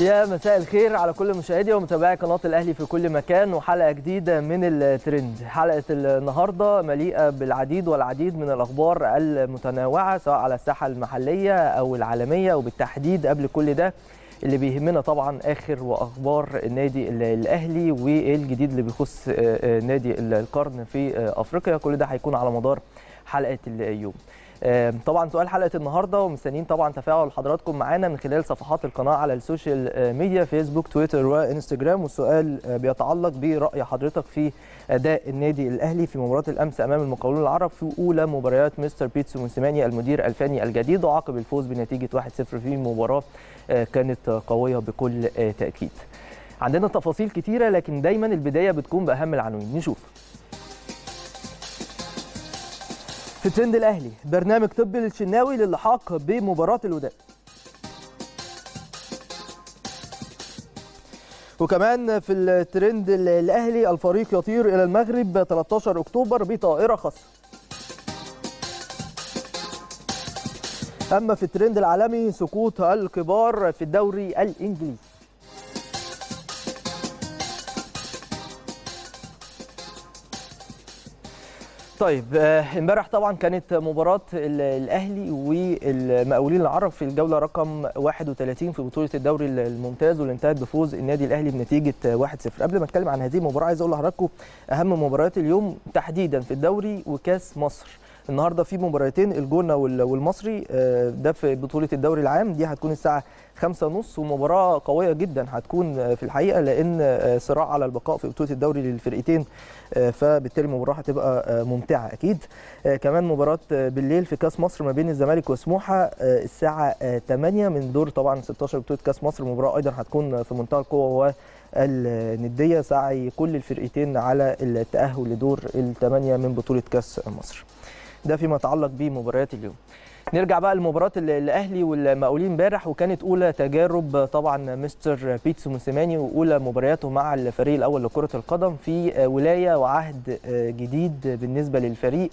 يا مساء الخير على كل مشاهدي ومتابعي قناة الأهلي في كل مكان، وحلقة جديدة من الترند. حلقة النهاردة مليئة بالعديد والعديد من الأخبار المتنوعة سواء على الساحة المحلية أو العالمية، وبالتحديد قبل كل ده اللي بيهمنا طبعا آخر وأخبار النادي الأهلي والجديد اللي بيخص نادي القرن في أفريقيا. كل ده هيكون على مدار حلقة اليوم. طبعا سؤال حلقه النهارده، ومستنيين طبعا تفاعل حضراتكم معانا من خلال صفحات القناه على السوشيال ميديا، فيسبوك، تويتر وانستجرام. والسؤال بيتعلق برأي حضرتك في اداء النادي الاهلي في مباراه الامس امام المقاولون العرب في اولى مباريات مستر بيتسو موسيماني المدير الفني الجديد، وعقب الفوز بنتيجه 1-0 في مباراه كانت قويه بكل تاكيد. عندنا تفاصيل كتيره، لكن دايما البدايه بتكون باهم العناوين. نشوف في ترند الأهلي برنامج طبي للشناوي للحاق بمباراة الوداد. وكمان في الترند الأهلي الفريق يطير إلى المغرب 13 أكتوبر بطائرة خاصة. أما في الترند العالمي سقوط الكبار في الدوري الإنجليزي. طيب امبارح طبعا كانت مباراة الأهلي والمقاولين العرب في الجولة رقم 31 في بطولة الدوري الممتاز، واللي انتهت بفوز النادي الأهلي بنتيجة 1-0. قبل ما اتكلم عن هذه المباراة عايز اقول لحضراتكم اهم مباريات اليوم تحديدا في الدوري وكأس مصر. النهارده في مباراتين، الجونة والمصري، ده في بطولة الدوري العام، دي هتكون الساعة 5:30 ومباراة قوية جدا هتكون في الحقيقة، لأن صراع على البقاء في بطولة الدوري للفرقتين، فبالتالي المباراة هتبقى ممتعة أكيد. كمان مباراة بالليل في كأس مصر ما بين الزمالك وسموحة الساعة 8 من دور طبعا 16 بطولة كأس مصر، مباراة أيضا هتكون في منتهى القوة والندية، سعي كل الفرقتين على التأهل لدور 8 من بطولة كأس مصر. ده فيما يتعلق بمباريات اليوم. نرجع بقى لمباراه الاهلي والمقاولين امبارح، وكانت اولى تجارب طبعا مستر بيتسو موسيماني واولى مبارياته مع الفريق الاول لكره القدم في ولايه وعهد جديد بالنسبه للفريق،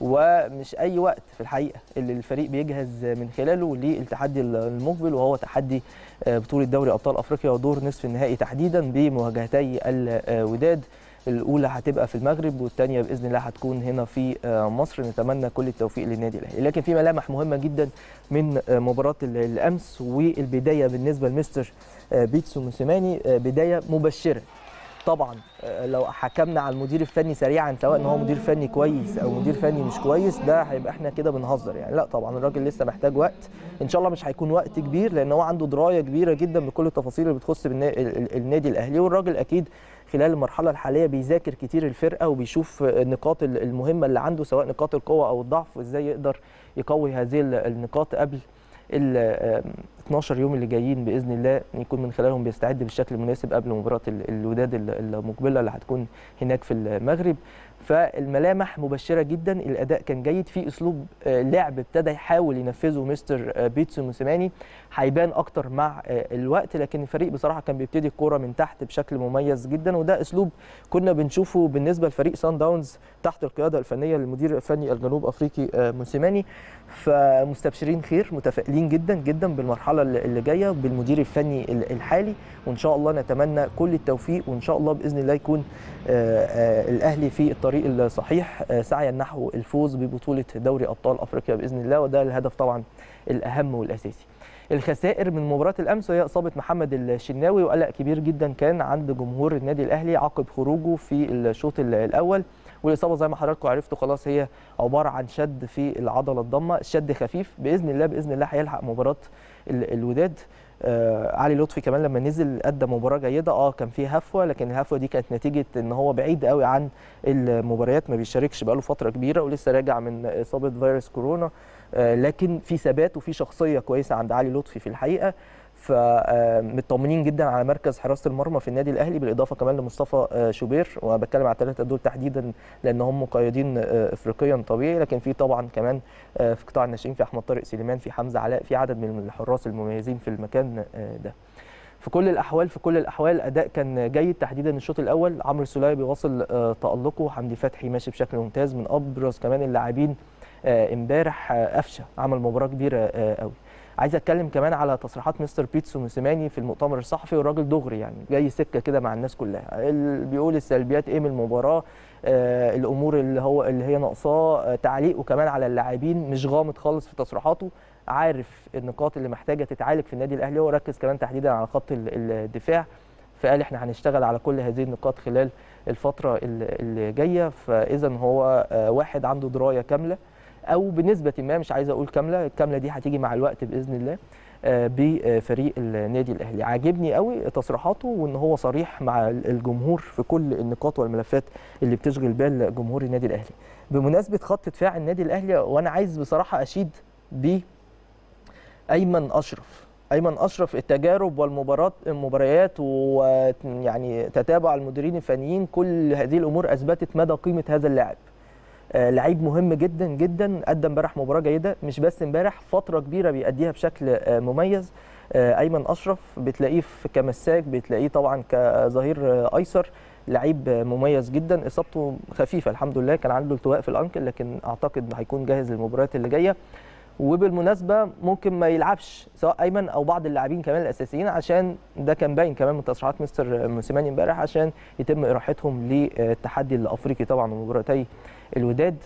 ومش اي وقت في الحقيقه اللي الفريق بيجهز من خلاله للتحدي المقبل، وهو تحدي بطوله دوري ابطال افريقيا ودور نصف النهائي تحديدا بمواجهتي الوداد. الأولى هتبقى في المغرب والثانية بإذن الله هتكون هنا في مصر. نتمنى كل التوفيق للنادي الأهلي. لكن في ملامح مهمة جدا من مباراة الأمس، والبداية بالنسبة لمستر بيتسو موسيماني بداية مبشرة. طبعا لو حكمنا على المدير الفني سريعا سواء ان هو مدير فني كويس او مدير فني مش كويس، ده هيبقى احنا كده بنهزر يعني. لا طبعا الراجل لسه محتاج وقت، ان شاء الله مش هيكون وقت كبير، لان هو عنده درايه كبيره جدا بكل التفاصيل اللي بتخص النادي الاهلي. والراجل اكيد خلال المرحله الحاليه بيذاكر كتير الفرقه وبيشوف النقاط المهمه اللي عنده سواء نقاط القوه او الضعف، وازاي يقدر يقوي هذه النقاط قبل ال 12 يوم اللي جايين باذن الله، يكون من خلالهم بيستعد بالشكل المناسب قبل مباراه الوداد المقبله اللي هتكون هناك في المغرب. فالملامح مبشره جدا، الاداء كان جيد، في اسلوب لعب ابتدى يحاول ينفذه مستر بيتسو موسيماني، هيبان اكتر مع الوقت. لكن الفريق بصراحه كان بيبتدي الكوره من تحت بشكل مميز جدا، وده اسلوب كنا بنشوفه بالنسبه لفريق سان داونز تحت القياده الفنيه للمدير الفني الجنوب افريقي موسيماني. فمستبشرين خير، متفائلين جدا جدا بالمرحله اللي جايه بالمدير الفني الحالي، وان شاء الله نتمنى كل التوفيق، وان شاء الله باذن الله يكون الاهلي في الطريق الصحيح سعيا نحو الفوز ببطوله دوري ابطال افريقيا باذن الله، وده الهدف طبعا الاهم والاساسي. الخسائر من مباراه الامس هي اصابه محمد الشناوي، وقلق كبير جدا كان عند جمهور النادي الاهلي عقب خروجه في الشوط الاول. والاصابه زي ما حضراتكم عرفتوا خلاص هي عباره عن شد في العضله الضمه، الشد خفيف باذن الله، باذن الله هيلحق مباراه الوداد. علي لطفي كمان لما نزل ادى مباراه جيده، كان فيه هفوه، لكن الهفوه دي كانت نتيجه ان هو بعيد قوي عن المباريات، ما بيشاركش بقاله فتره كبيره ولسه راجع من اصابه فيروس كورونا، لكن في ثبات وفي شخصيه كويسه عند علي لطفي في الحقيقه. فمطمنين جدا على مركز حراسه المرمى في النادي الاهلي، بالاضافه كمان لمصطفى شوبير، وبتكلم على الثلاثه دول تحديدا لان هم قيادين افريقيا طبيعي. لكن في طبعا كمان في قطاع الناشئين في احمد طارق سليمان، في حمزه علاء، في عدد من الحراس المميزين في المكان ده. في كل الاحوال الاداء كان جيد تحديدا الشوط الاول، عمرو السولايبي واصل تالقه، حمدي فتحي ماشي بشكل ممتاز، من ابرز كمان اللاعبين امبارح قفشه، عمل مباراه كبيره قوي. عايز اتكلم كمان على تصريحات مستر بيتسو موسيماني في المؤتمر الصحفي، والراجل دغري يعني جاي سكه كده مع الناس كلها، اللي بيقول السلبيات ايه من المباراه، الامور اللي هي ناقصاه، تعليقه كمان على اللاعبين، مش غامض خالص في تصريحاته، عارف النقاط اللي محتاجه تتعالج في النادي الاهلي، وركز كمان تحديدا على خط الدفاع، فقال احنا هنشتغل على كل هذه النقاط خلال الفتره اللي جايه. فاذا هو واحد عنده درايه كامله، او بنسبه ما، مش عايز اقول كامله، الكامله دي هتيجي مع الوقت باذن الله، بفريق النادي الاهلي. عاجبني قوي تصريحاته، وان هو صريح مع الجمهور في كل النقاط والملفات اللي بتشغل بال جمهور النادي الاهلي. بمناسبه خط دفاع النادي الاهلي، وانا عايز بصراحه اشيد ب أيمن أشرف. أيمن أشرف التجارب والمباريات ويعني تتابع المديرين الفنيين، كل هذه الأمور أثبتت مدى قيمة هذا اللاعب. لعيب مهم جدا جدا، أدى امبارح مباراة جيدة، مش بس امبارح، فترة كبيرة بيأديها بشكل مميز. أيمن أشرف بتلاقيه كمساك، بتلاقيه طبعا كظهير أيسر، لعيب مميز جدا. إصابته خفيفة الحمد لله، كان عنده التواء في الأنكل، لكن أعتقد هيكون جاهز للمباريات اللي جاية. وبالمناسبه ممكن ما يلعبش سواء ايمن او بعض اللاعبين كمان الاساسيين، عشان ده كان باين كمان من تصريحات مستر موسيماني امبارح، عشان يتم اراحتهم للتحدي الافريقي طبعا ومباراتي الوداد.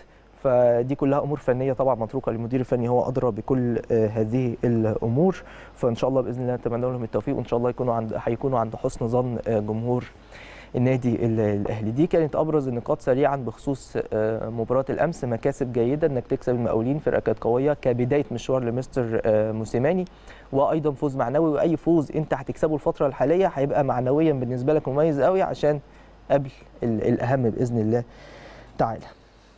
فدي كلها امور فنيه طبعا متروكه للمدير الفني، هو ادرى بكل هذه الامور. فان شاء الله باذن الله نتمنى لهم التوفيق، وان شاء الله هيكونوا عند حسن ظن جمهور النادي الاهلي. دي كانت ابرز النقاط سريعا بخصوص مباراه الامس. مكاسب جيده، انك تكسب المقاولين، فرقه كانت قويه كبدايه مشوار لمستر موسيماني، وايضا فوز معنوي، واي فوز انت هتكسبه الفتره الحاليه هيبقى معنويا بالنسبه لك مميز قوي، عشان قبل الاهم باذن الله تعالى.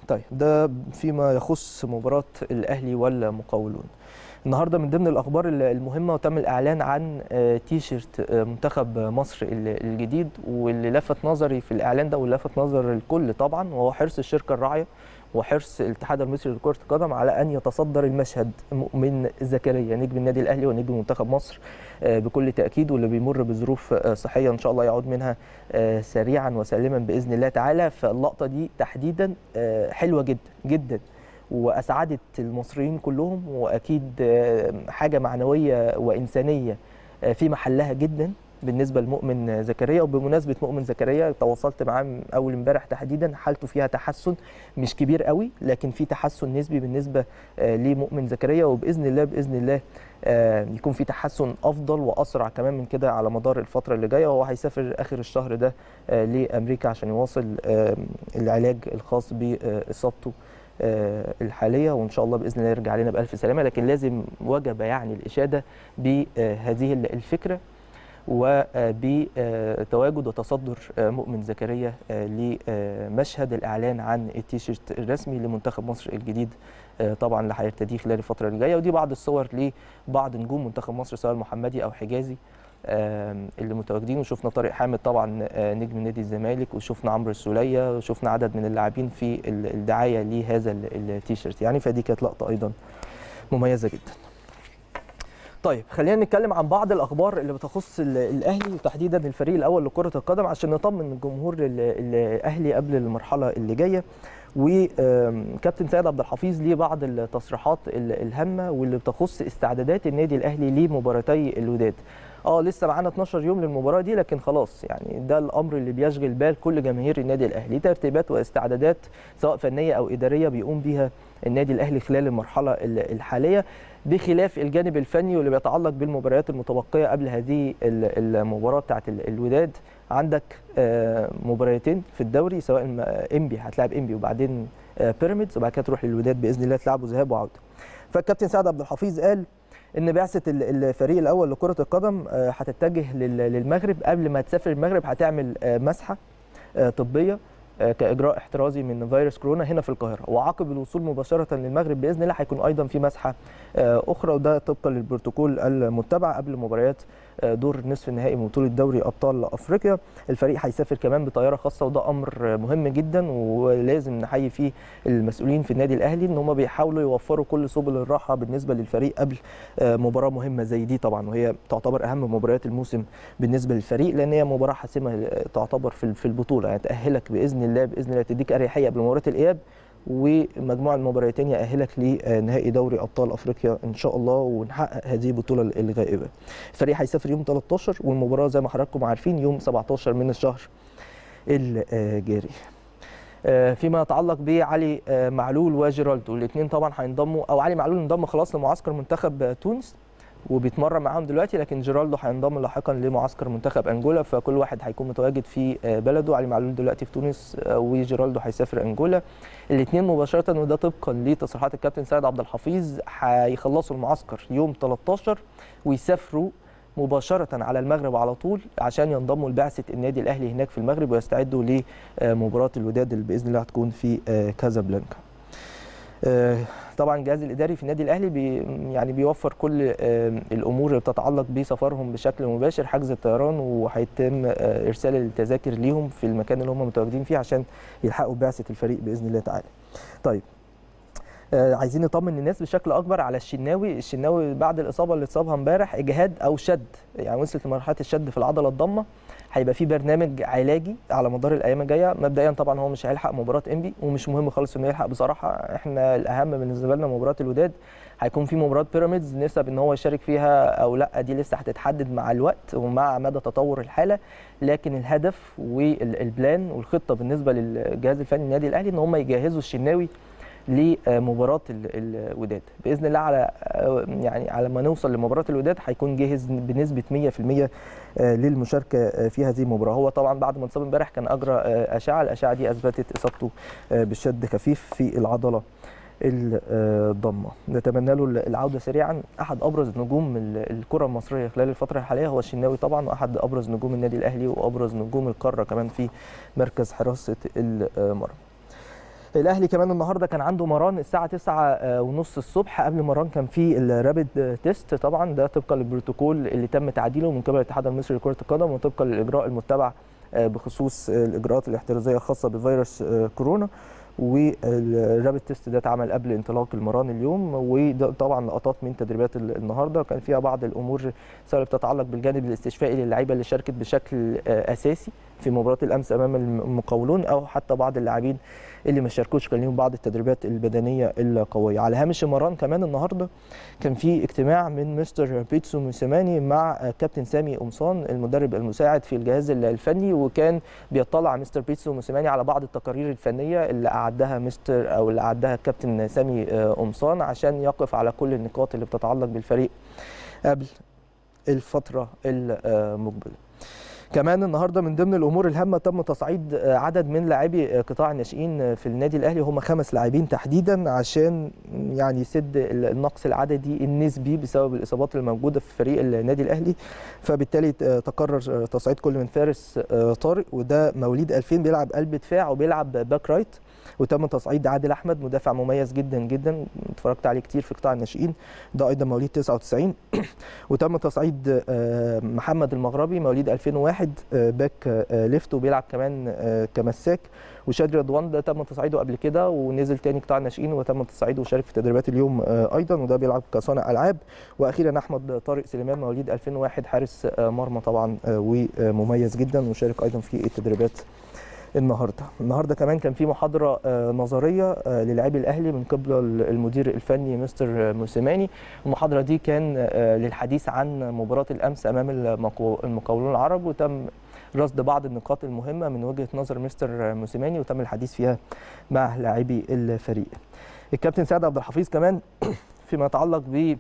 طيب، ده فيما يخص مباراه الاهلي والمقاولون. النهارده من ضمن الاخبار المهمه، وتم الاعلان عن تيشيرت منتخب مصر الجديد، واللي لفت نظري في الاعلان ده واللي لفت نظر الكل طبعا، وهو حرص الشركه الراعيه وحرص الاتحاد المصري لكره القدم على ان يتصدر المشهد مؤمن زكريا، نجم النادي الاهلي ونجم منتخب مصر بكل تاكيد، واللي بيمر بظروف صحيه ان شاء الله يعود منها سريعا وسالما باذن الله تعالى. فاللقطه دي تحديدا حلوه جدا جدا، وأسعدت المصريين كلهم، وأكيد حاجة معنوية وإنسانية في محلها جدا بالنسبة لمؤمن زكريا. وبمناسبة مؤمن زكريا، تواصلت معاه أول امبارح تحديدا، حالته فيها تحسن مش كبير قوي، لكن في تحسن نسبي بالنسبة لمؤمن زكريا، وبإذن الله بإذن الله يكون في تحسن أفضل وأسرع كمان من كده على مدار الفترة اللي جاية. وهو هيسافر آخر الشهر ده لأمريكا عشان يواصل العلاج الخاص بإصابته الحاليه، وان شاء الله باذن الله يرجع لنا بالف سلامه. لكن لازم وجب يعني الاشاده بهذه الفكره، وبتواجد وتصدر مؤمن زكريا لمشهد الاعلان عن التيشيرت الرسمي لمنتخب مصر الجديد طبعا، اللي هيرتديه خلال الفتره اللي جايه. ودي بعض الصور لبعض نجوم منتخب مصر، سواء محمدي او حجازي، اللي متواجدين. وشفنا طارق حامد طبعا نجم نادي الزمالك، وشفنا عمرو السولايبي، وشفنا عدد من اللاعبين في الدعايه لهذا التيشيرت يعني. فدي كانت لقطه ايضا مميزه جدا. طيب، خلينا نتكلم عن بعض الاخبار اللي بتخص الاهلي، وتحديدا الفريق الاول لكره القدم، عشان نطمن الجمهور الاهلي قبل المرحله اللي جايه. وكابتن سيد عبد الحفيظ ليه بعض التصريحات الهامه، واللي بتخص استعدادات النادي الاهلي لمباراتي الوداد. لسه معانا 12 يوم للمباراه دي، لكن خلاص يعني ده الامر اللي بيشغل بال كل جماهير النادي الاهلي، ترتيبات واستعدادات سواء فنيه او اداريه بيقوم بيها النادي الاهلي خلال المرحله الحاليه، بخلاف الجانب الفني واللي بيتعلق بالمباريات المتبقيه قبل هذه المباراه بتاعه الوداد. عندك مباراتين في الدوري، سواء انبي هتلعب انبي، وبعدين بيراميدز، وبعد كده تروح للوداد باذن الله تلعبوا ذهاب وعوده. فالكابتن سعد عبد الحفيظ قال إن بعثة الفريق الأول لكرة القدم هتتجه للمغرب. قبل ما تسافر المغرب هتعمل مسحة طبية كإجراء احترازي من فيروس كورونا هنا في القاهرة، وعقب الوصول مباشرة للمغرب بإذن الله هيكون أيضا في مسحة أخرى، وده طبقا للبروتوكول المتبع قبل مباريات دور نصف النهائي من بطولة دوري أبطال أفريقيا. الفريق هيسافر كمان بطيارة خاصة، وده أمر مهم جدا، ولازم نحيي فيه المسؤولين في النادي الأهلي إن هم بيحاولوا يوفروا كل سبل الراحة بالنسبة للفريق قبل مباراة مهمة زي دي طبعا، وهي تعتبر أهم مباريات الموسم بالنسبة للفريق، لأن هي مباراة حاسمة تعتبر في البطولة، يعني تأهلك بإذن الله تديك أريحية قبل مباراة الإياب، ومجموعة المباريتين يأهلك لنهائي دوري أبطال أفريقيا إن شاء الله، ونحقق هذه البطولة الغائبة. الفريق هيسافر يوم 13 والمباراة زي ما حضراتكم عارفين يوم 17 من الشهر الجاري. فيما يتعلق بعلي معلول وجيرالدو، الاثنين طبعا هينضموا، او علي معلول انضم خلاص لمعسكر منتخب تونس وبيتمرن معاهم دلوقتي، لكن جيرالدو هينضم لاحقا لمعسكر منتخب انجولا، فكل واحد هيكون متواجد في بلده. علي معلول دلوقتي في تونس وجيرالدو هيسافر انجولا، الاثنين مباشره، وده طبقا لتصريحات الكابتن سيد عبد الحفيظ. هيخلصوا المعسكر يوم 13 ويسافروا مباشرة على المغرب على طول عشان ينضموا لبعثة النادي الأهلي هناك في المغرب ويستعدوا لمباراة الوداد اللي بإذن الله هتكون في كازابلانكا. طبعا الجهاز الإداري في النادي الأهلي بيوفر كل الأمور اللي بتتعلق بسفرهم بشكل مباشر، حجز الطيران، وهيتم إرسال التذاكر ليهم في المكان اللي هم متواجدين فيه عشان يلحقوا بعثة الفريق بإذن الله تعالى. طيب، عايزين نطمن الناس بشكل اكبر على الشناوي بعد الاصابه اللي اتصابها امبارح، اجهاد او شد، يعني وصلت لمرحله الشد في العضله الضمه. هيبقى في برنامج علاجي على مدار الايام الجايه. مبدئيا طبعا هو مش هيلحق مباراه انبي ومش مهم خالص انه يلحق، بصراحه احنا الاهم بالنسبه لنا مباراه الوداد. هيكون في مباراه بيراميدز، نسب ان هو يشارك فيها او لا دي لسه هتتحدد مع الوقت ومع مدى تطور الحاله، لكن الهدف والبلان والخطه بالنسبه للجهاز الفني النادي الاهلي ان هم يجهزوا الشناوي لمباراه الوداد باذن الله. على على ما نوصل لمباراه الوداد هيكون جاهز بنسبه 100% للمشاركه في هذه المباراه. هو طبعا بعد ما انصاب امبارح كان اجرى اشعه، الاشعه دي اثبتت اصابته بالشد خفيف في العضله الضمه. نتمنى له العوده سريعا. احد ابرز نجوم الكره المصريه خلال الفتره الحاليه هو الشناوي طبعا، واحد ابرز نجوم النادي الاهلي وابرز نجوم القاره كمان في مركز حراسه المرمى. الاهلي كمان النهارده كان عنده مران الساعه 9:30 الصبح. قبل مران كان في الرابيد تيست، طبعا ده طبقا للبروتوكول اللي تم تعديله من قبل الاتحاد المصري لكره القدم وطبقا للاجراء المتبع بخصوص الاجراءات الاحترازيه الخاصه بفيروس كورونا. والرابيد تيست ده اتعمل قبل انطلاق المران اليوم، وطبعا لقطات من تدريبات النهارده كان فيها بعض الامور سواء بتتعلق بالجانب الاستشفائي للعيبه اللي شاركت بشكل اساسي في مباراه الامس امام المقاولون، او حتى بعض اللاعبين اللي ما شاركوش كان ليهم بعض التدريبات البدنيه القويه. على هامش مران كمان النهارده كان في اجتماع من مستر بيتسو موسيماني مع كابتن سامي قمصان المدرب المساعد في الجهاز الفني، وكان بيطلع مستر بيتسو موسيماني على بعض التقارير الفنيه اللي أعدها الكابتن سامي قمصان عشان يقف على كل النقاط اللي بتتعلق بالفريق قبل الفتره المقبله. كمان النهارده من ضمن الامور الهامه تم تصعيد عدد من لاعبي قطاع الناشئين في النادي الاهلي، هم 5 لاعبين تحديدا، عشان يسد النقص العددي النسبي بسبب الاصابات الموجوده في فريق النادي الاهلي. فبالتالي تقرر تصعيد كل من فارس طارق وده مواليد 2000 بيلعب قلب دفاع وبيلعب باك رايت، وتم تصعيد عادل احمد مدافع مميز جدا جدا اتفرجت عليه كتير في قطاع الناشئين، ده ايضا مواليد 99 وتم تصعيد محمد المغربي مواليد 2001 باك ليفت وبيلعب كمان كمساك. وشادي رضوان ده تم تصعيده قبل كده ونزل تاني قطاع الناشئين وتم تصعيده وشارك في تدريبات اليوم ايضا، وده بيلعب كصانع العاب. واخيرا احمد طارق سليمان مواليد 2001 حارس مرمى طبعا ومميز جدا وشارك ايضا في التدريبات النهارده كمان كان في محاضره نظريه للاعبي الاهلي من قبل المدير الفني مستر موسيماني. المحاضره دي كان للحديث عن مباراه الامس امام المقاولون العرب، وتم رصد بعض النقاط المهمه من وجهه نظر مستر موسيماني وتم الحديث فيها مع لاعبي الفريق. الكابتن سيد عبد الحفيظ كمان فيما يتعلق ب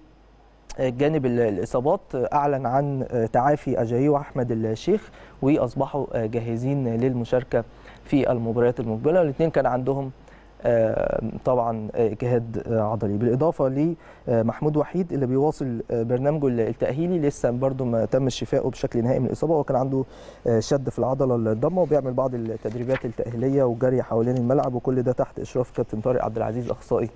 جانب الإصابات أعلن عن تعافي أجاييه وأحمد الشيخ وأصبحوا جاهزين للمشاركة في المباريات المقبلة، والاثنين كان عندهم طبعا اجهاد عضلي. بالاضافه لمحمود وحيد اللي بيواصل برنامجه التاهيلي، لسه برده ما تم شفائه بشكل نهائي من الاصابه، وكان عنده شد في العضله الضمه وبيعمل بعض التدريبات التاهيليه وجري حوالين الملعب، وكل ده تحت اشراف كابتن طارق عبد العزيز اخصائي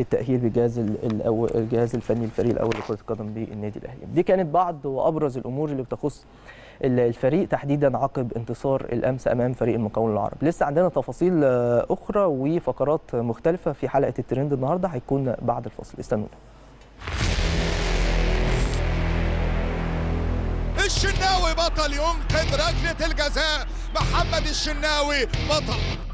التاهيل بالجهاز الفني الفريق الاول لكره القدم بالنادي الاهلي. دي كانت بعض وابرز الامور اللي بتخص الفريق تحديدا عقب انتصار الامس امام فريق المقاولون العرب. لسه عندنا تفاصيل اخرى وفقرات مختلفه في حلقه الترند النهارده، هيكون بعد الفاصل، استنونا. الشناوي بطل ينقذ ركله الجزاء، محمد الشناوي بطل.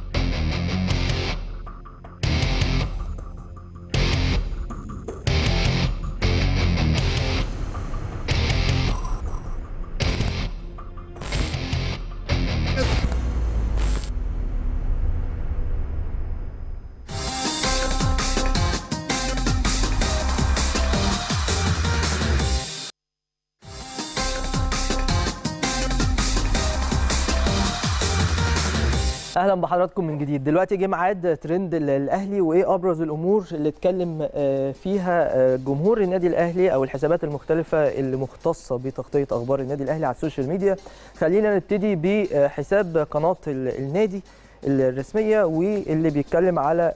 اهلا بحضراتكم من جديد. دلوقتي جه ميعاد ترند الاهلي، وايه ابرز الامور اللي اتكلم فيها جمهور النادي الاهلي او الحسابات المختلفه اللي مختصه بتغطيه اخبار النادي الاهلي على السوشيال ميديا. خلينا نبتدي بحساب قناه النادي الرسميه واللي بيتكلم على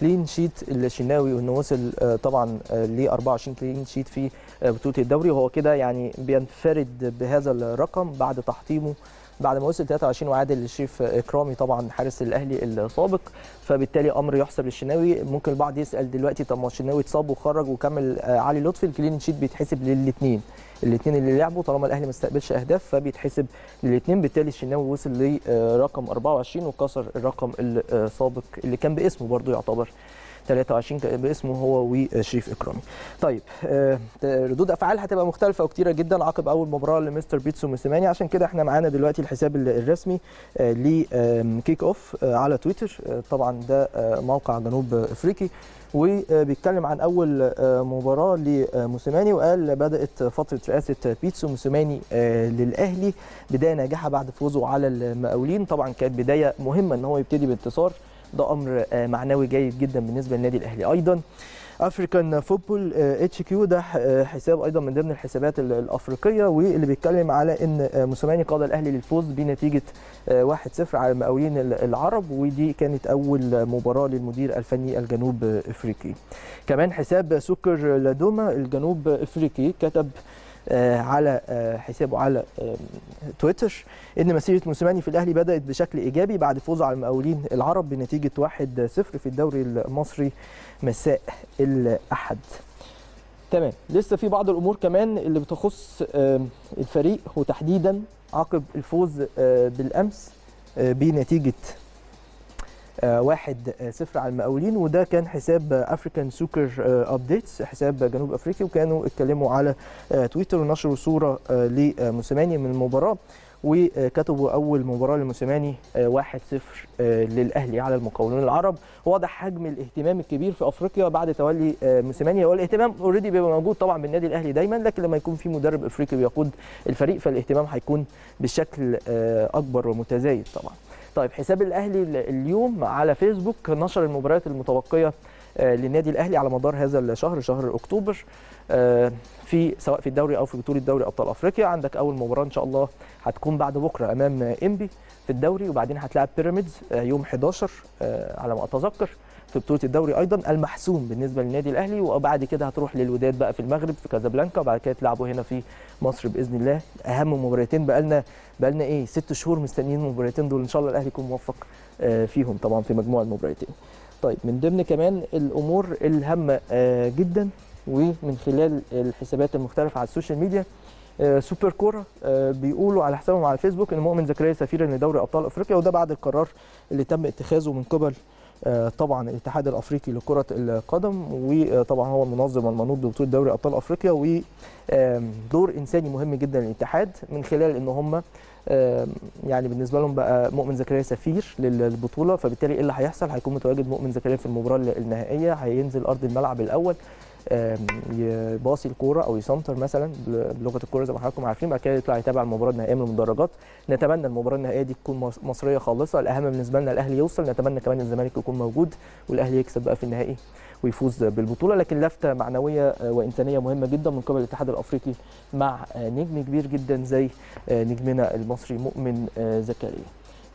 كلين شيت الشناوي، وانه وصل طبعا ل 24 كلين شيت في بطوله الدوري، وهو كده يعني بينفرد بهذا الرقم بعد تحطيمه بعد ما وصل 23 وعادل الشيخ اكرامي طبعا حارس الاهلي السابق. فبالتالي امر يحسب للشناوي. ممكن البعض يسال دلوقتي طب ما الشناوي اتصاب وخرج وكمل علي لطفي، الكلين شيت بيتحسب للاثنين، اللي لعبوا طالما الاهلي ما استقبلش اهداف فبيتحسب للاثنين. بالتالي الشناوي وصل لرقم 24 وكسر الرقم السابق اللي كان باسمه برضه يعتبر 23 باسمه هو وشريف اكرامي. طيب ردود افعال هتبقى مختلفه وكتيره جدا عقب اول مباراه لمستر بيتسو موسيماني، عشان كده احنا معانا دلوقتي الحساب الرسمي لكيك اوف على تويتر. طبعا ده موقع جنوب افريقي، وبيتكلم عن اول مباراه لموسيماني، وقال بدات فتره رئاسه بيتسو موسيماني للاهلي بدايه ناجحه بعد فوزه على المقاولين. طبعا كانت بدايه مهمه ان هو يبتدي بانتصار، ده امر معنوي جيد جدا بالنسبه للنادي الاهلي. ايضا افريكان فوتبول اتش كيو، ده حساب ايضا من ضمن الحسابات الافريقيه، واللي بيتكلم على ان موسيماني قاد الاهلي للفوز بنتيجه 1-0 على المقاولين العرب، ودي كانت اول مباراه للمدير الفني الجنوب افريقي. كمان حساب سكر لادوما الجنوب افريقي كتب على حسابه على تويتر ان مسيره موسيماني في الاهلي بدات بشكل ايجابي بعد فوزه على المقاولين العرب بنتيجه 1-0 في الدوري المصري مساء الاحد. تمام، لسه في بعض الامور كمان اللي بتخص الفريق، وتحديدا عقب الفوز بالامس بنتيجه 1-0 على المقاولين، وده كان حساب افريكان سوكر ابديتس حساب جنوب افريقي، وكانوا اتكلموا على تويتر ونشروا صوره لموسيماني من المباراه، وكتبوا اول مباراه لموسيماني 1-0 للاهلي على المقاولون العرب. واضح حجم الاهتمام الكبير في افريقيا بعد تولي موسيماني، والاهتمام اوريدي بيبقى موجود طبعا بالنادي الاهلي دايما، لكن لما يكون في مدرب افريقي بيقود الفريق فالاهتمام هيكون بشكل اكبر ومتزايد طبعا. طيب حساب الاهلي اليوم على فيسبوك نشر المباريات المتبقيه للنادي الاهلي على مدار هذا الشهر، شهر اكتوبر، في سواء في الدوري او في بطوله دوري ابطال افريقيا. عندك اول مباراه ان شاء الله هتكون بعد بكره امام انبي في الدوري، وبعدين هتلاعب بيراميدز يوم 11 على ما اتذكر في بطوله الدوري، ايضا المحسوم بالنسبه للنادي الاهلي، وبعد كده هتروح للوداد بقى في المغرب في كازابلانكا، وبعد كده تلعبوا هنا في مصر باذن الله. اهم مباراتين بقالنا ايه 6 شهور مستنيين المباراتين دول، ان شاء الله الاهلي يكون موفق فيهم طبعا في مجموع المباراتين. طيب من ضمن كمان الامور الهامه جدا ومن خلال الحسابات المختلفه على السوشيال ميديا، سوبر كوره بيقولوا على حسابهم على الفيسبوك ان مؤمن زكريا سفير لدوري ابطال افريقيا، وده بعد القرار اللي تم اتخاذه من قبل طبعا الاتحاد الافريقي لكره القدم، وطبعا هو المنظم المنوط ببطوله دوري ابطال افريقيا، ودور انساني مهم جدا للاتحاد من خلال ان هم يعني بالنسبه لهم بقى مؤمن زكريا سفير للبطوله. فبالتالي ايه اللي هيحصل؟ هيكون متواجد مؤمن زكريا في المباراه النهائيه، هينزل ارض الملعب الاول يباصي الكوره او يسنتر مثلا بلغه الكوره زي ما حضراتكم عارفين، بعد كده يطلع يتابع المباراه النهائيه من المدرجات. نتمنى المباراه النهائيه دي تكون مصريه خالصه، الاهم بالنسبه لنا الاهلي يوصل، نتمنى كمان الزمالك يكون موجود والاهلي يكسب بقى في النهائي ويفوز بالبطوله. لكن لفته معنويه وانسانيه مهمه جدا من قبل الاتحاد الافريقي مع نجم كبير جدا زي نجمنا المصري مؤمن زكريا.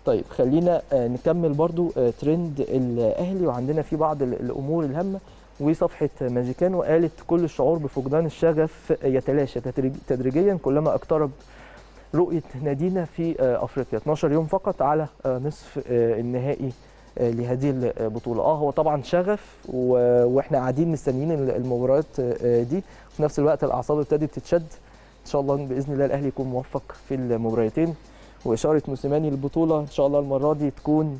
طيب خلينا نكمل برضو ترند الاهلي، وعندنا في بعض الامور الهامه، وصفحه ماجيكانو قالت كل الشعور بفقدان الشغف يتلاشى تدريجيا كلما اقترب رؤيه نادينا في افريقيا. 12 يوم فقط على نصف النهائي لهذه البطوله. هو طبعا شغف واحنا قاعدين مستنيين المباريات دي، وفي نفس الوقت الاعصاب ابتدت تتشد. ان شاء الله باذن الله الاهلي يكون موفق في المباراتين، واشاره موسيماني للبطوله ان شاء الله المره دي تكون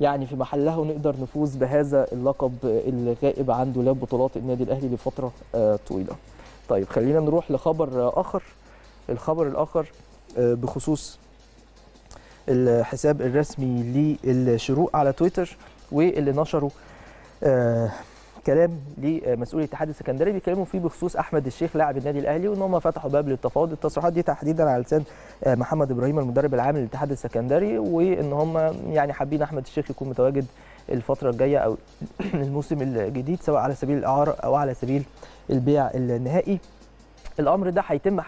يعني في محلها، ونقدر نفوز بهذا اللقب الغائب عن دولاب بطولات النادي الاهلي لفتره طويله. طيب خلينا نروح لخبر اخر. الخبر الاخر بخصوص الحساب الرسمي للشروق على تويتر، واللي نشره كلام لمسؤولي اتحاد السكندري بيتكلموا فيه بخصوص احمد الشيخ لاعب النادي الاهلي، وان هم فتحوا باب للتفاوض. التصريحات دي تحديدا على لسان محمد ابراهيم المدرب العام للاتحاد السكندري، وان هم يعني حابين احمد الشيخ يكون متواجد الفتره الجايه او الموسم الجديد، سواء على سبيل الاعاره او على سبيل البيع النهائي. الامر ده هيتم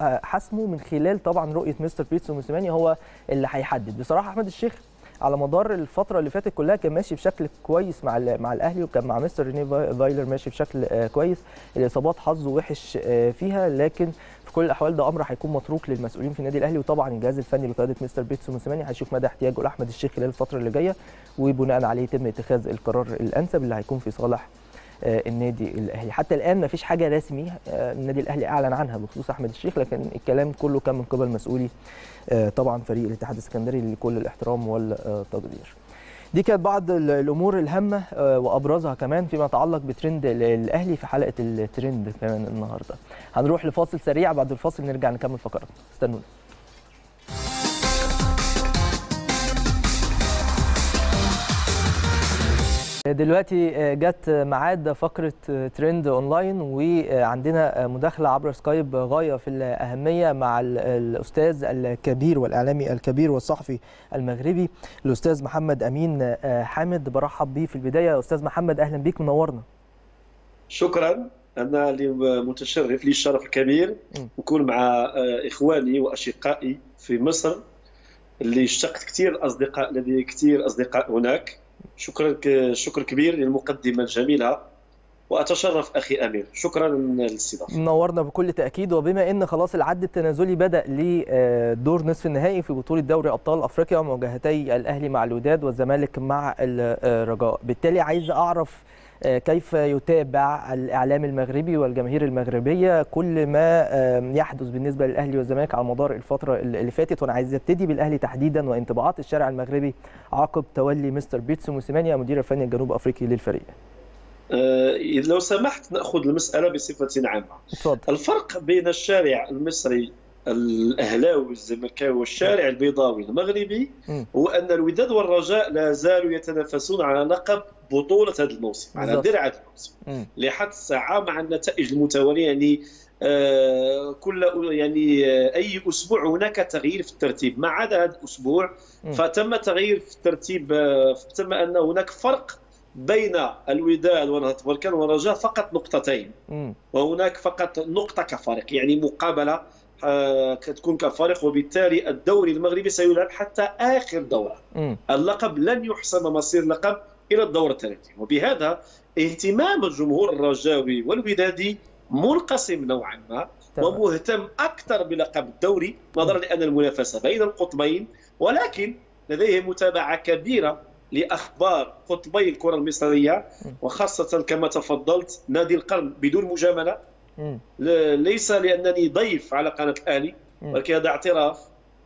حسمه من خلال طبعا رؤيه مستر بيتسو موسيماني، هو اللي هيحدد. بصراحه احمد الشيخ على مدار الفتره اللي فاتت كلها كان ماشي بشكل كويس مع الاهلي، وكان مع مستر ريني فايلر ماشي بشكل كويس. الاصابات حظه وحش فيها، لكن في كل الاحوال ده امر هيكون متروك للمسؤولين في النادي الاهلي، وطبعا الجهاز الفني بقياده مستر بيتسو موسيماني هيشوف مدى احتياجه لاحمد الشيخ خلال الفتره اللي جايه، وبناء عليه يتم اتخاذ القرار الانسب اللي هيكون في صالح النادي الاهلي. حتى الان مفيش حاجه رسمي النادي الاهلي اعلن عنها بخصوص احمد الشيخ، لكن الكلام كله كان من قبل مسؤولي طبعا فريق الاتحاد السكندري، لكل الاحترام والتقدير. دي كانت بعض الامور الهامه وابرزها كمان فيما يتعلق بترند الاهلي في حلقه الترند كمان النهارده. هنروح لفاصل سريع، بعد الفاصل نرجع نكمل فقراتنا، استنونا. دلوقتي جت ميعاد فقرة ترند اونلاين، وعندنا مداخلة عبر سكايب غاية في الأهمية مع الأستاذ الكبير والإعلامي الكبير والصحفي المغربي الأستاذ محمد أمين حمد. برحب بيه في البداية. أستاذ محمد أهلا بيك، منورنا. شكرا، أنا اللي متشرف، لي الشرف الكبير نكون مع إخواني وأشقائي في مصر، اللي اشتقت كثير أصدقاء، لدي كثير أصدقاء هناك. شكر كبير للمقدمه الجميله، واتشرف اخي امير، شكرا للاستضافه. منورنا بكل تاكيد. وبما ان خلاص العد التنازلي بدا لدور نصف النهائي في بطوله دوري ابطال افريقيا، مواجهتي الاهلي مع الوداد والزمالك مع الرجاء، بالتالي عايز اعرف كيف يتابع الاعلام المغربي والجماهير المغربيه كل ما يحدث بالنسبه للاهلي والزمالك على مدار الفتره اللي فاتت. وانا عايز ابتدي بالاهلي تحديدا وانطباعات الشارع المغربي عقب تولي مستر بيتسو موسيماني مدير الفني الجنوب افريقي للفريق. لو سمحت ناخذ المساله بصفه عامه. اتفضل. الفرق بين الشارع المصري الاهلاوي الزملكاوي والشارع البيضاوي المغربي هو ان الوداد والرجاء لا زالوا يتنافسون على لقب بطولة هذا الموسم، على درعة الموسم لحد الساعة مع النتائج المتوالية. يعني أي أسبوع هناك تغيير في الترتيب، ما عدا هذا الأسبوع فتم تغيير في الترتيب، تم أن هناك فرق بين الوداد ونهضة بركان والرجاء فقط نقطتين، وهناك فقط نقطة كفارق، يعني مقابلة تكون كفارق. وبالتالي الدوري المغربي سيلعب حتى آخر دورة، اللقب لن يحسم مصير اللقب إلى الدورة الثلاثين. وبهذا اهتمام الجمهور الرجاوي والودادي منقسم نوعا ما، ومهتم أكثر بلقب الدوري نظرا لأن المنافسة بين القطبين، ولكن لديه متابعة كبيرة لأخبار قطبي الكرة المصرية، وخاصة كما تفضلت نادي القرن بدون مجاملة. ليس لأنني ضيف على قناة الأهلي، ولكن هذا اعتراف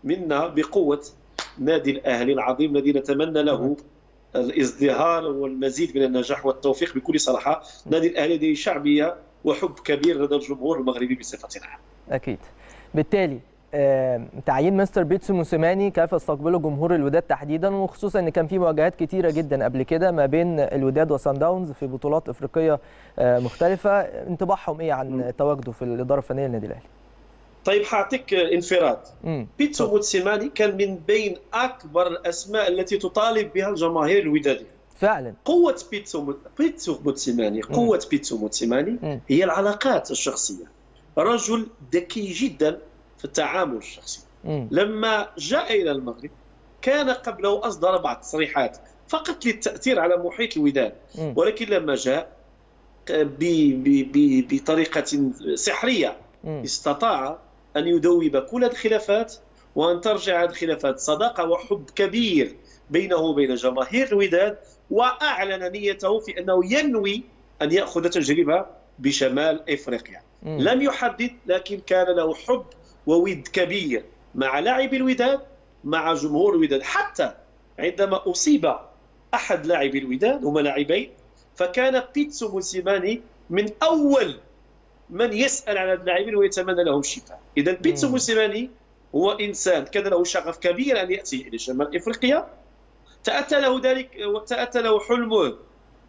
منا بقوة نادي الأهلي العظيم الذي نتمنى له الازدهار والمزيد من النجاح والتوفيق بكل صراحه. نادي الاهلي لديه شعبيه وحب كبير لدى الجمهور المغربي بصفه عامه. اكيد. بالتالي تعيين مستر بيتسو موسيماني كيف استقبله جمهور الوداد تحديدا، وخصوصا ان كان في مواجهات كتيره جدا قبل كده ما بين الوداد وسان داونز في بطولات افريقيه مختلفه، انطباعهم ايه عن تواجده في الاداره الفنيه للنادي الاهلي؟ طيب حاعطيك انفراد. بيتسو موسيماني كان من بين اكبر الاسماء التي تطالب بها الجماهير الوداديه. فعلا قوه بيتسو موسيماني هي العلاقات الشخصيه. رجل ذكي جدا في التعامل الشخصي. لما جاء الى المغرب كان قبله اصدر بعض التصريحات فقط للتاثير على محيط الوداد، ولكن لما جاء بطريقه سحريه استطاع أن يذوب كل الخلافات، وأن ترجع الخلافات صداقة وحب كبير بينه وبين جماهير الوداد. وأعلن نيته في أنه ينوي أن يأخذ تجربة بشمال إفريقيا. لم يحدد، لكن كان له حب وود كبير مع لاعبي الوداد، مع جمهور الوداد. حتى عندما أصيب أحد لاعبي الوداد، هما لاعبين، فكان بيتسو موسيماني من أول من يسأل على اللاعبين ويتمنى لهم الشفاء. إذا بيتسو موسيماني هو إنسان كان له شغف كبير أن يأتي إلى شمال إفريقيا، تأتى له ذلك وتأتى له حلمه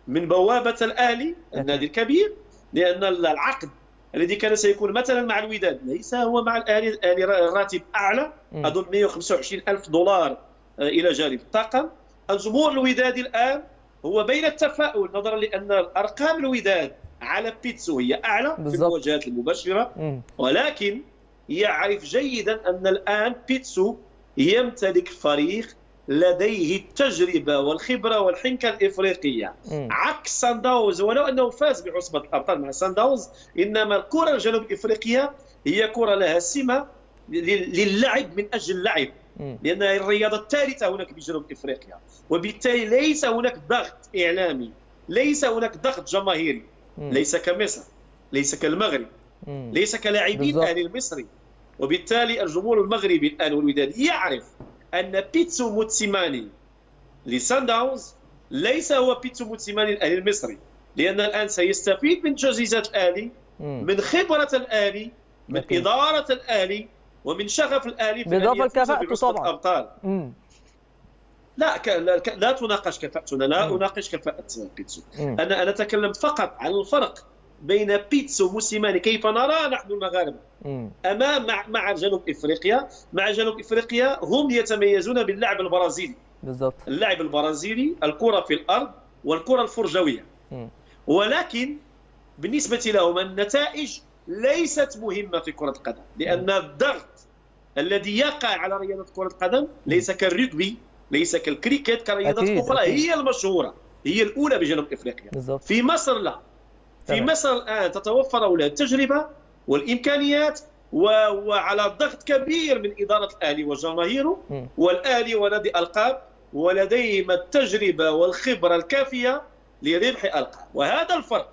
من بوابة الأهلي النادي الكبير، لأن العقد الذي كان سيكون مثلا مع الوداد ليس هو مع الأهلي. الأهلي راتب أعلى، أظن 125 ألف دولار إلى جانب الطاقم. الجمهور الودادي الآن هو بين التفاؤل نظرا لأن أرقام الوداد على بيتسو هي أعلى بالزبط. في المواجهات المباشرة، ولكن يعرف جيدا أن الآن بيتسو يمتلك فريق لديه التجربة والخبرة والحنكة الإفريقية عكس سان داونز. ولو أنه فاز بعصبة الأبطال مع سان داونز، إنما الكرة الجنوب إفريقية هي كرة لها سمة للعب من أجل اللعب، لأنها الرياضة الثالثة هناك بجنوب إفريقيا، وبالتالي ليس هناك ضغط إعلامي، ليس هناك ضغط جماهيري، ليس كمصر، ليس كالمغرب، ليس كلاعبين الأهلي المصري. وبالتالي الجمهور المغربي الآن والودادي يعرف أن بيتسو موسيماني لسان داونز ليس هو بيتسو موسيماني الأهلي المصري، لأن الآن سيستفيد من تجهيزات الأهلي، من خبرة الأهلي، من إدارة الأهلي، ومن شغف الأهلي. بالإضافة لكفاءته طبعا. لا تناقش كفاءتنا، لا أناقش كفاءة بيتسو. أنا أتكلم فقط عن الفرق بين بيتسو موسيماني كيف نرى نحن المغاربه امام مع جنوب افريقيا. مع جنوب افريقيا هم يتميزون باللعب البرازيلي بالضبط، اللعب البرازيلي، الكره في الارض والكره الفرجويه، ولكن بالنسبه لهم النتائج ليست مهمه في كره القدم، لان الضغط الذي يقع على رياضه كره القدم ليس كالركبي، ليس كالكريكت، كرياضات اخرى هي المشهوره، هي الاولى بجنوب افريقيا. بالزبط. في مصر لا، في مصر الآن تتوفر أولاد التجربة والإمكانيات وعلى ضغط كبير من إدارة الأهلي وجماهيره، والأهلي ونادي ألقاب ولديهم التجربة والخبرة الكافية لربح ألقاب. وهذا الفرق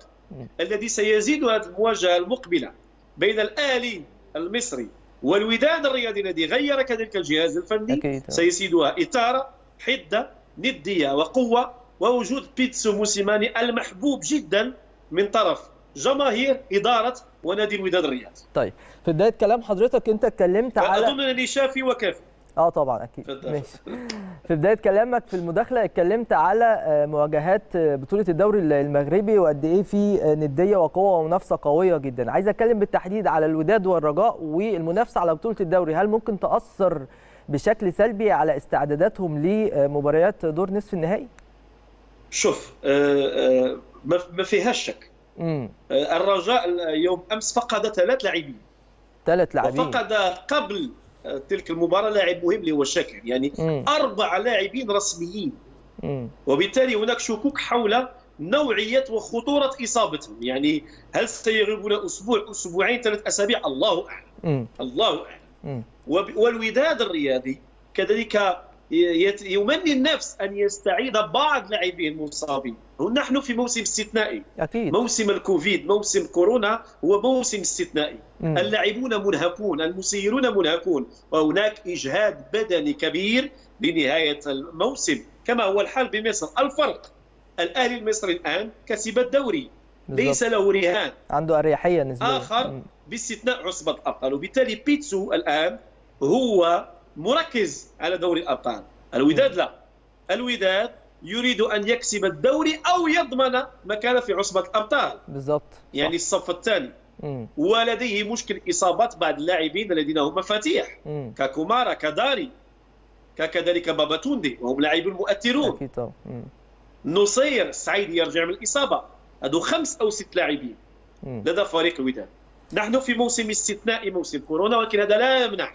الذي سيزيد هذه المواجهة المقبلة بين الأهلي المصري والوداد الرياضي الذي غير كذلك الجهاز الفني سيزيدها إثارة، حدة، ندية وقوة، ووجود بيتسو موسيماني المحبوب جدا من طرف جماهير إدارة ونادي الوداد الرياضي. طيب في بداية كلام حضرتك أنت اتكلمت على أظن أنني شافي وكافي. طبعا أكيد ماشي. في بداية كلامك في المداخلة اتكلمت على مواجهات بطولة الدوري المغربي وقد إيه في ندية وقوة ومنافسة قوية جدا. عايز أتكلم بالتحديد على الوداد والرجاء والمنافسة على بطولة الدوري. هل ممكن تأثر بشكل سلبي على استعداداتهم لمباريات دور نصف النهائي؟ شوف ما فيهاش شك. الرجاء يوم امس فقد ثلاث لاعبين وفقد قبل تلك المباراه لاعب مهم اللي هو الشاكر، يعني 4 لاعبين رسميين، وبالتالي هناك شكوك حول نوعيه وخطوره اصابتهم. يعني هل سيغيبون اسبوع، اسبوعين، 3 أسابيع؟ الله اعلم، الله اعلم. والوداد الرياضي كذلك يمني النفس أن يستعيد بعض لاعبيه المصابين. نحن في موسم استثنائي. أكيد. موسم الكوفيد، موسم كورونا، هو موسم استثنائي. اللاعبون منهكون، المسيرون منهكون، وهناك إجهاد بدني كبير لنهاية الموسم كما هو الحال بمصر. الفرق الأهلي المصري الآن كسب الدوري، ليس له رهان، عنده أريحية نسبيا آخر باستثناء عصبة الأبطال. وبالتالي بيتسو الآن هو مركز على دوري الأبطال. الوداد لا، الوداد يريد أن يكسب الدوري أو يضمن مكانه في عصبة الأبطال. بالضبط. يعني الصف الثاني. ولديه مشكل إصابات بعض اللاعبين الذين هم مفاتيح، ككومارا، كداري، كذلك بابا توندي، وهم لاعبين مؤثرون. نصير السعيد يرجع من الإصابة. هذو 5 أو 6 لاعبين لدى فريق الوداد. نحن في موسم استثنائي، موسم كورونا، ولكن هذا لا يمنع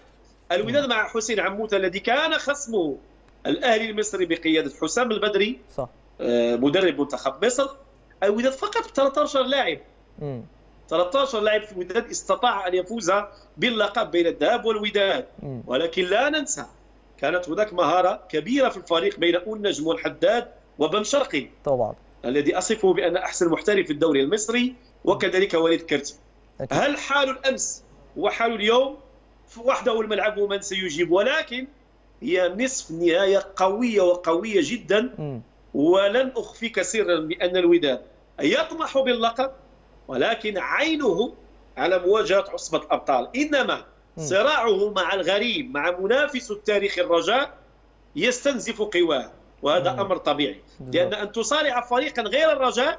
الوداد مع حسين عموته الذي كان خصمه الأهلي المصري بقيادة حسام البدري، صح، مدرب منتخب مصر. الوداد فقط 13 لاعب 13 لاعب في الوداد استطاع أن يفوز باللقب بين الذهاب والوداد. ولكن لا ننسى كانت هناك مهارة كبيرة في الفريق بين النجم والحداد وبن شرقي طبعا الذي أصفه بأن أحسن محترف في الدوري المصري، وكذلك وليد كرتي. هل حال الأمس وحال اليوم وحده الملعب ومن سيجيب، ولكن هي نصف نهاية قوية وقوية جدا. ولن أخفيك سرا بأن الوداد يطمح باللقب، ولكن عينه على مواجهة عصبة الأبطال. إنما صراعه مع الغريب، مع منافس التاريخ الرجاء، يستنزف قواه، وهذا أمر طبيعي، لأن أن تصارع فريقا غير الرجاء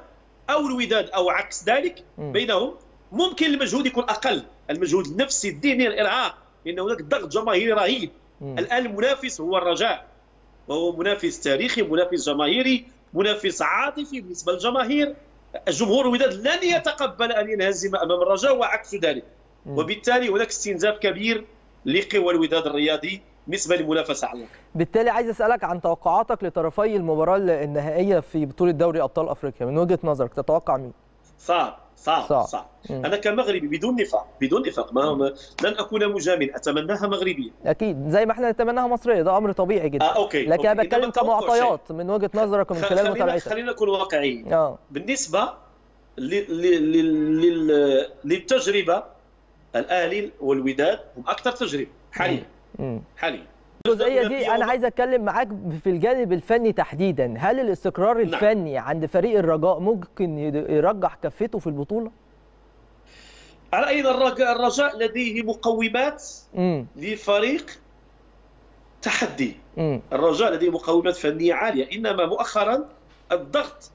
أو الوداد أو عكس ذلك بينهم ممكن المجهود يكون أقل، المجهود النفسي الذهني الإرهاق، لأن هناك ضغط جماهيري رهيب. الآن المنافس هو الرجاء، وهو منافس تاريخي، منافس جماهيري، منافس عاطفي بالنسبة للجماهير. الجمهور الوداد لن يتقبل أن ينهزم أمام الرجاء وعكس ذلك، وبالتالي هناك استنزاف كبير لقوى الوداد الرياضي بالنسبه للمنافسه على اللقب. بالتالي عايز اسالك عن توقعاتك لطرفي المباراه النهائيه في بطوله دوري ابطال افريقيا، من وجهه نظرك تتوقع مين؟ صعب. انا كمغربي بدون نفاق لن اكون مجامل، اتمناها مغربيه اكيد زي ما احنا نتمناها مصريه، ده امر طبيعي جدا. أوكي. لكن انا بتكلم كمعطيات من وجهه نظرك ومن خلال متابعتك. خلينا نكون واقعيين. بالنسبه للتجربه الاهلي والوداد هم اكثر تجربه حاليا. الجزئيه دي انا عايز اتكلم معاك في الجانب الفني تحديدا، هل الاستقرار الفني عند فريق الرجاء ممكن يرجح كفته في البطوله؟ على اي الرجاء لديه مقومات لفريق تحدي، الرجاء لديه مقومات فنيه عاليه، انما مؤخرا الضغط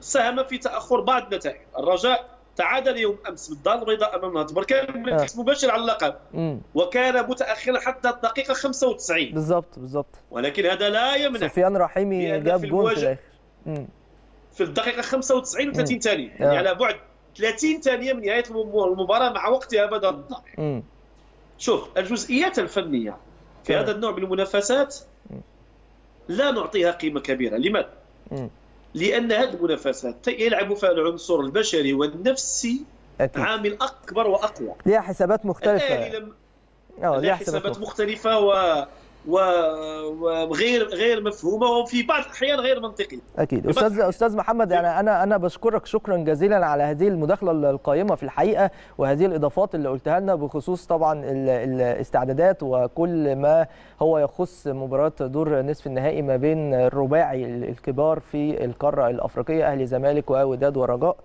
ساهم في تاخر بعض النتائج. الرجاء تعادل يوم امس بالدار البيضاء امام نهضه بركان، كان منافس مباشر على اللقب، وكان متاخرا حتى الدقيقه 95 بالضبط، ولكن هذا لا يمنع سفيان رحيمي جاب جول في الاخر في الدقيقه 95 و30 ثانيه، يعني على بعد 30 ثانيه من نهايه المباراه مع وقتها بدا الضغط. شوف الجزئيات الفنيه في هذا النوع من المنافسات لا نعطيها قيمه كبيره، لماذا؟ لأن هذه المنافسات يلعب فيها العنصر البشري والنفسي عامل أكبر وأقوى. ليها حسابات مختلفة. ليها حسابات مختلفة وغير مفهومة، وفي بعض الأحيان غير منطقية. أكيد. أستاذ محمد، يعني أنا بشكرك شكرا جزيلا على هذه المداخلة القائمة في الحقيقة، وهذه الإضافات اللي قلتها لنا بخصوص طبعا الاستعدادات وكل ما هو يخص مباراة دور نصف النهائي ما بين الرباعي الكبار في القارة الأفريقية، أهلي زمالك ووداد ورجاء.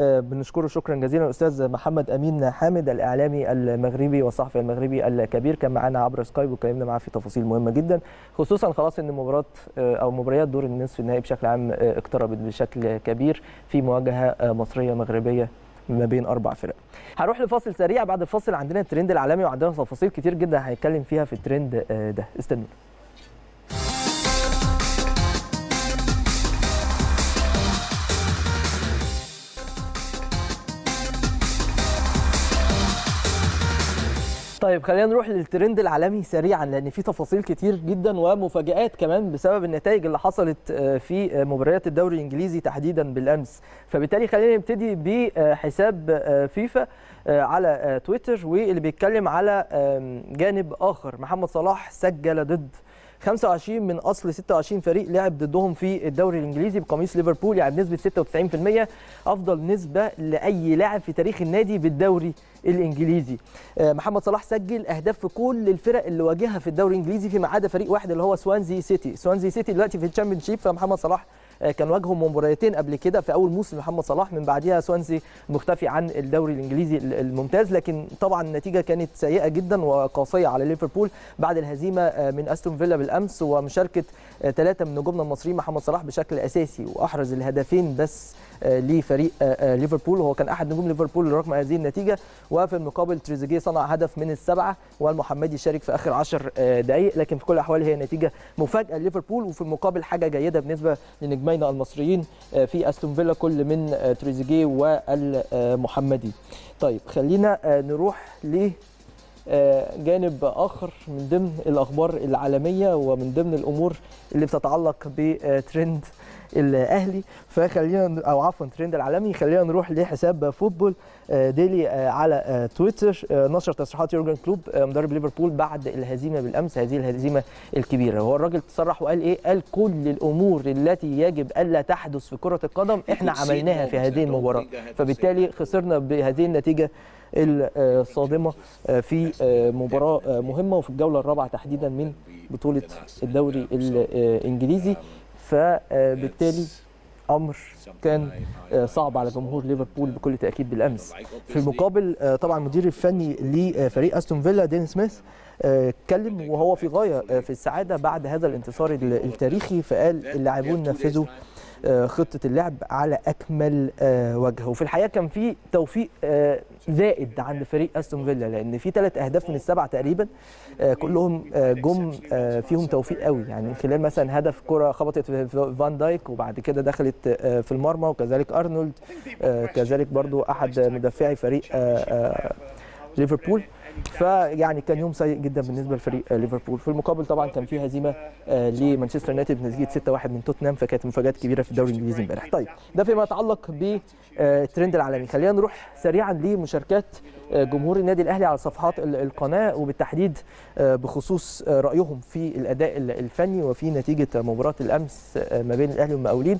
بنشكره شكرا جزيلا الأستاذ محمد أمين حمد، الإعلامي المغربي والصحفي المغربي الكبير، كان معنا عبر سكايب وكلمنا معاه في تفاصيل مهمة جدا، خصوصا خلاص إن مباراة أو مباريات دور النصف النهائي بشكل عام اقتربت بشكل كبير في مواجهة مصرية مغربية ما بين 4 فرق. هروح لفاصل سريع، بعد الفاصل عندنا الترند العالمي وعندنا تفاصيل كتير جدا هنتكلم فيها في الترند ده، استنوا. طيب خلينا نروح للترند العالمي سريعا، لان في تفاصيل كتير جدا ومفاجآت كمان بسبب النتائج اللي حصلت في مباريات الدوري الانجليزي تحديدا بالامس، فبالتالي خلينا نبتدي بحساب فيفا على تويتر واللي بيتكلم على جانب اخر. محمد صلاح سجل ضد 25 من اصل 26 فريق لعب ضدهم في الدوري الانجليزي بقميص ليفربول، يعني بنسبه 96%، افضل نسبه لاي لاعب في تاريخ النادي بالدوري الانجليزي. محمد صلاح سجل اهداف في كل الفرق اللي واجهها في الدوري الانجليزي فيما عدا فريق واحد اللي هو سوانزي سيتي دلوقتي في الشامبيونشيب، فمحمد صلاح كان واجههم مباراتين قبل كده في اول موسم محمد صلاح، من بعدها سوانزي مختفي عن الدوري الانجليزي الممتاز، لكن طبعا النتيجه كانت سيئه جدا وقاسيه على ليفربول بعد الهزيمه من استون فيلا بالامس ومشاركه 3 من نجومنا المصريين محمد صلاح بشكل اساسي، واحرز الهدفين بس لفريق ليفربول، وهو كان احد نجوم ليفربول رغم هذه النتيجه. وفي المقابل تريزيجيه صنع هدف من ال7 والمحمدي شارك في اخر 10 دقائق، لكن في كل الاحوال هي نتيجه مفاجاه ليفربول، وفي المقابل حاجه جيده بالنسبه لنجمينا المصريين في استون فيلا كل من تريزيجيه والمحمدي. طيب خلينا نروح ل جانب آخر من ضمن الأخبار العالمية ومن ضمن الأمور اللي بتتعلق بترند الأهلي، فخلينا أو عفوا ترند العالمي، خلينا نروح لحساب فوتبول ديلي على تويتر. نشر تصريحات يورجن كلوب مدرب ليفربول بعد الهزيمة بالأمس، هذه الهزيمة الكبيرة. هو الراجل تصرح وقال إيه؟ قال كل الأمور التي يجب ألا تحدث في كرة القدم إحنا عملناها في هذه المباراة، فبالتالي خسرنا بهذه النتيجة الصادمة في مباراة مهمة وفي الجولة الرابعة تحديدا من بطولة الدوري الإنجليزي، فبالتالي أمر كان صعب على جمهور ليفربول بكل تأكيد بالأمس. في المقابل طبعا المدير الفني لفريق أستون فيلا دين سميث اتكلم وهو في غاية في السعادة بعد هذا الانتصار التاريخي، فقال اللاعبون نفذوا خطة اللعب على أكمل وجه. وفي الحقيقة كان في توفيق زائد عند فريق أستون فيلا، لأن في 3 أهداف من السبعة تقريبا كلهم جم فيهم توفيق قوي، يعني من خلال مثلا هدف كرة خبطت في فان دايك وبعد كده دخلت في المرمى، وكذلك أرنولد، كذلك برضو أحد مدافعي فريق ليفربول. فيعني كان يوم سيء جدا بالنسبه لفريق ليفربول. في المقابل طبعا كان في هزيمه لمانشستر يونايتد بنتيجه 6-1 من توتنهام، فكانت مفاجات كبيره في الدوري الانجليزي امبارح. طيب ده فيما يتعلق بالترند العالمي. خلينا نروح سريعا لمشاركات جمهور النادي الاهلي على صفحات القناه، وبالتحديد بخصوص رايهم في الاداء الفني وفي نتيجه مباراه الامس ما بين الاهلي والمقاولين،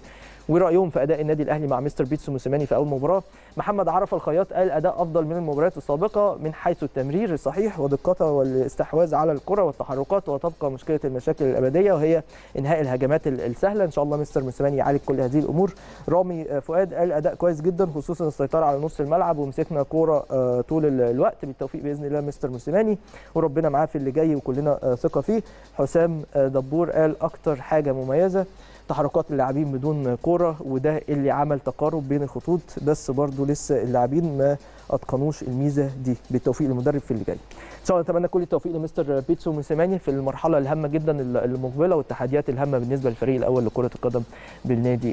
ورأيهم في أداء النادي الأهلي مع مستر بيتسو موسيماني في أول مباراة. محمد عرف الخياط قال أداء أفضل من المباريات السابقة من حيث التمرير الصحيح ودقته والاستحواذ على الكرة والتحركات، وتبقى مشكلة المشاكل الأبدية وهي إنهاء الهجمات السهلة، إن شاء الله مستر موسيماني يعالج كل هذه الأمور. رامي فؤاد قال أداء كويس جدا خصوصا السيطرة على نص الملعب ومسكنا كورة طول الوقت، بالتوفيق بإذن الله مستر موسيماني وربنا معاه في اللي جاي وكلنا ثقة فيه. حسام دبور قال أكتر حاجة مميزة تحركات اللاعبين بدون كوره، وده اللي عمل تقارب بين الخطوط، بس برضه لسه اللاعبين ما اتقنوش الميزه دي. بالتوفيق للمدرب في اللي جاي ان شاء الله. نتمنى كل التوفيق لمستر بيتسو موسيماني في المرحله الهامه جدا المقبله والتحديات الهامه بالنسبه للفريق الاول لكره القدم بالنادي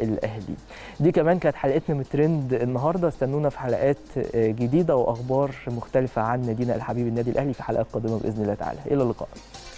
الاهلي. دي كمان كانت حلقتنا من ترند النهارده، استنونا في حلقات جديده واخبار مختلفه عن نادينا الحبيب النادي الاهلي في حلقات قادمه باذن الله تعالى. الى اللقاء.